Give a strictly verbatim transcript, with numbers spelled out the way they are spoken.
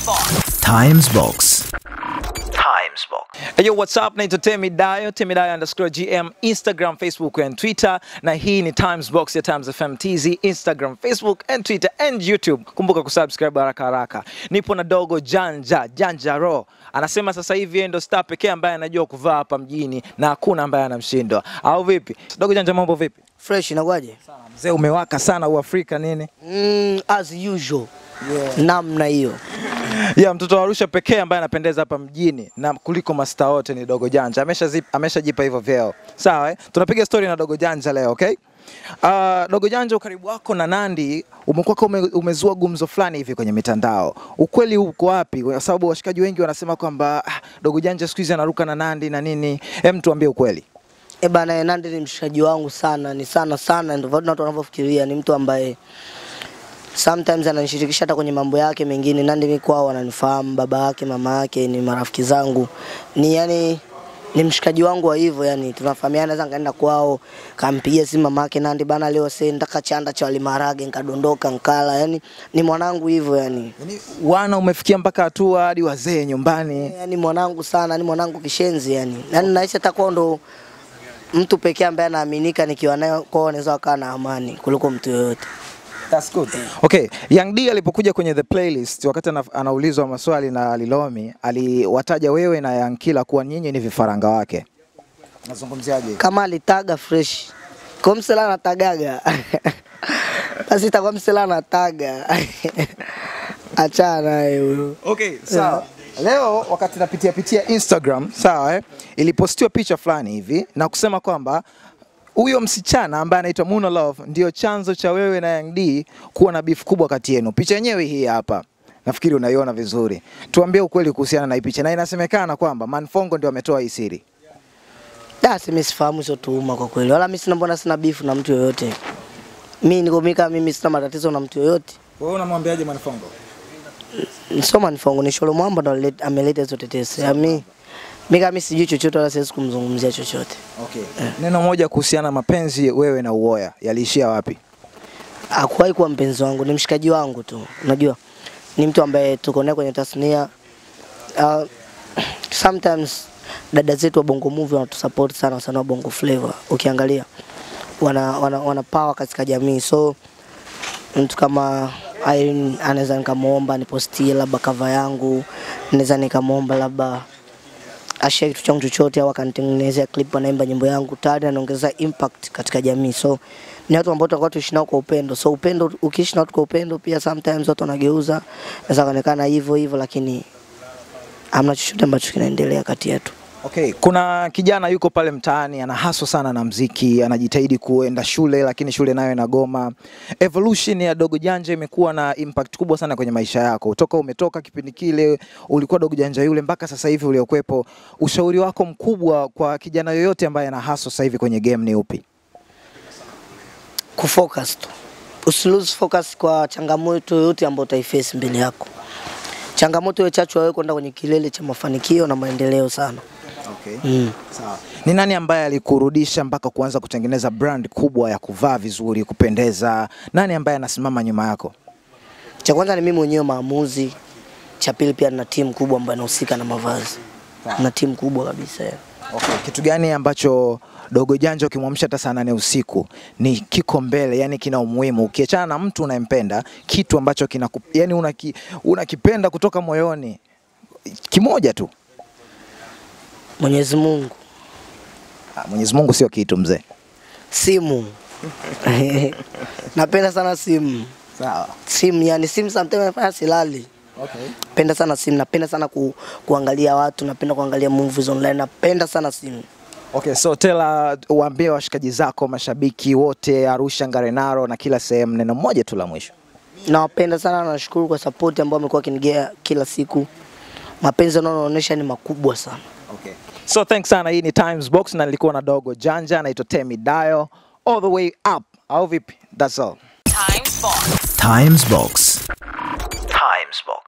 Times Box. Times Box. Times Box. Hey, yo, what's up? Naitwa Temi Dayo, Temi Dayo underscore G M, Instagram, Facebook and Twitter. Na hii ni Times Box ya Times F M T Z, Instagram, Facebook and Twitter and YouTube. Kumbuka kusubscribe haraka haraka. Nipo na Dogo Janja, Janja Ro. Anasema sasa hivi yeye ndo star pekee ambaye anajua kuvaa hapa mjini na hakuna ambaye anamshinda. Au vipi? Dogo Janja, mambo vipi? Fresh inakuaje? Sawa. Mzee umewaka sana uafrika nini? Mm, as usual. Yeah. Namna hiyo. Yeah, mtoto wa Arusha pekee ambaye anapendeza hapa mjini na kuliko mastaa wote ni Dogo Janja. Ameshajipa ameshajipa hivyo vyeo. Sawa eh? Tunapiga story na Dogo Janja leo, okay? Ah, uh, Dogo Janja, ukaribu wako na Nandi umekuwa ume, umezua gumzo fulani hivi kwenye mitandao. Ukweli uko wapi? Kwa sababu washikaji wengi wanasema kwamba ah, Dogo Janja siku hizi anaruka na Nandi na nini? Hem, tuambie ukweli. E bana, Nandi ni mshikaji wangu sana, ni sana sana, ndio watu wanavyofikiria. Ni mtu ambaye sometimes ananishirikisha hata kwenye mambo yake mengine. Nandi mimi kwao ananifahamu, baba yake, mama yake, ni marafiki zangu. Ni yani ni mshikaji wangu wa hivyo, yani tunafahamiana. Naweza nikaenda kwao, kampigia simu mama yake, Nandi bana, leo sasa nataka chanda cha walimarage, nikadondoka nikala. Yani ni mwanangu hivyo, yani yani wana umefikia mpaka hatua hadi wazee nyumbani. Yani mwanangu sana, ni mwanangu kishenzi, yani yani naisha takuwa ndo mtu pekee ambaye anaaminika nikiwa naye kwao anaweza kukaa na amani kuliko mtu yoyote. That's good. Okay, Young D alipokuja kwenye The Playlist wakati anaulizwa maswali na Lilomi, aliwataja wewe na Young Kila kuwa nyinyi ni vifaranga wake. Nazungumziaje? Kama alitaga fresh. Kwa msela anatagaga. Basi itakuwa msela anataga. Achana hiyo. Okay, sawa. Yeah. Leo wakati napitia pitia Instagram, sawa eh, ilipostiwa picha fulani hivi na kusema kwamba huyo msichana ambaye anaitwa Muna Love ndio chanzo cha wewe na Young D kuwa na beef kubwa kati yenu. Picha yenyewe hii hapa. Nafikiri unaiona vizuri. Tuambie ukweli kuhusiana na hii picha. Na inasemekana kwamba Manfongo ndio ametoa hii siri. Da, mimi sifahamu hizo tuhuma kwa kweli. Wala mimi sina, mbona sina beef na mtu yoyote. Mimi niko mika, mimi sina matatizo na mtu yoyote. Wewe unamwambiaje Manfongo? Soma Nifongo ni Sholo Mwamba ndo ameleta hizo tetesi. Mimi mimi sijui chochote wala siwezi kumzungumzia chochote. Okay. Yeah. Neno moja kuhusiana mapenzi wewe na Uoya, yaliishia wapi? Hakuwahi kuwa mpenzi wangu, ni mshikaji wangu tu. Unajua? Ni mtu ambaye tuko naye kwenye tasnia. Uh, sometimes dada zetu wa Bongo Movie wanatusupport sana sana, wa Bongo Flavor. Ukiangalia wana wana, wana power katika jamii. So mtu kama Irene anaweza nikamuomba nipostie labda cover yangu, naweza nikamuomba labda ashare kitu changu chochote au akanitengenezea clip anaimba nyimbo yangu, tayari anaongeza impact katika jamii. So ni watu ambao tutakuwa tuishi nao kwa upendo. So upendo, ukiishi nao kwa upendo pia sometimes watu wanageuza, naweza kaonekana hivyo hivyo, lakini hamna chochote ambacho kinaendelea kati yetu. Okay, kuna kijana yuko pale mtaani anahaswa sana na muziki, anajitahidi kuenda shule lakini shule nayo inagoma. Evolution ya Dogo Janja imekuwa na impact kubwa sana kwenye maisha yako. Toka umetoka kipindi kile ulikuwa Dogo Janja yule mpaka sasa hivi uliokuepo. Ushauri wako mkubwa kwa kijana yoyote ambaye anahaswa sasa hivi kwenye game ni upi? Kufocus tu. Usilose focus kwa changamoto yoyote ambayo utaiface mbele yako. Changamoto hiyo chachu wewe kwenda kwenye kilele cha mafanikio na maendeleo sana. Okay. Mm. Sawa. Ni nani ambaye alikurudisha mpaka kuanza kutengeneza brand kubwa ya kuvaa vizuri, kupendeza? Nani ambaye anasimama nyuma yako? Cha kwanza ni mimi mwenyewe, maamuzi. Cha pili pia na timu kubwa ambayo inahusika na mavazi. Na timu kubwa kabisa. Okay. Kitu gani ambacho Dogo Janja ukimwamsha hata sana ni usiku ni kiko mbele, yani kina umuhimu? Ukiachana na mtu unayempenda, kitu ambacho kina yani unaki, unakipenda kutoka moyoni, kimoja tu. Mwenyezi Mungu. Ah, Mwenyezi Mungu sio kitu mzee. Simu. Napenda sana simu. Sawa. Simu, yani simu sometimes nafanya silali. Okay. Napenda sana simu, napenda sana ku, kuangalia watu, napenda kuangalia movies online, napenda sana simu. Okay, so tela uambie washikaji zako, mashabiki wote Arusha, Ngarenaro na kila sehemu neno moja tu la mwisho. Nawapenda sana na nashukuru kwa support ambayo amekuwa kinigea kila siku. Mapenzi yanayoonyesha ni makubwa sana. Okay. So thanks sana. Hii ni Times Box na nilikuwa na Dogo Janja, naitwa Temi Dayo, all the way up. Au vipi? That's all. Times Box. Times Box. Times Box.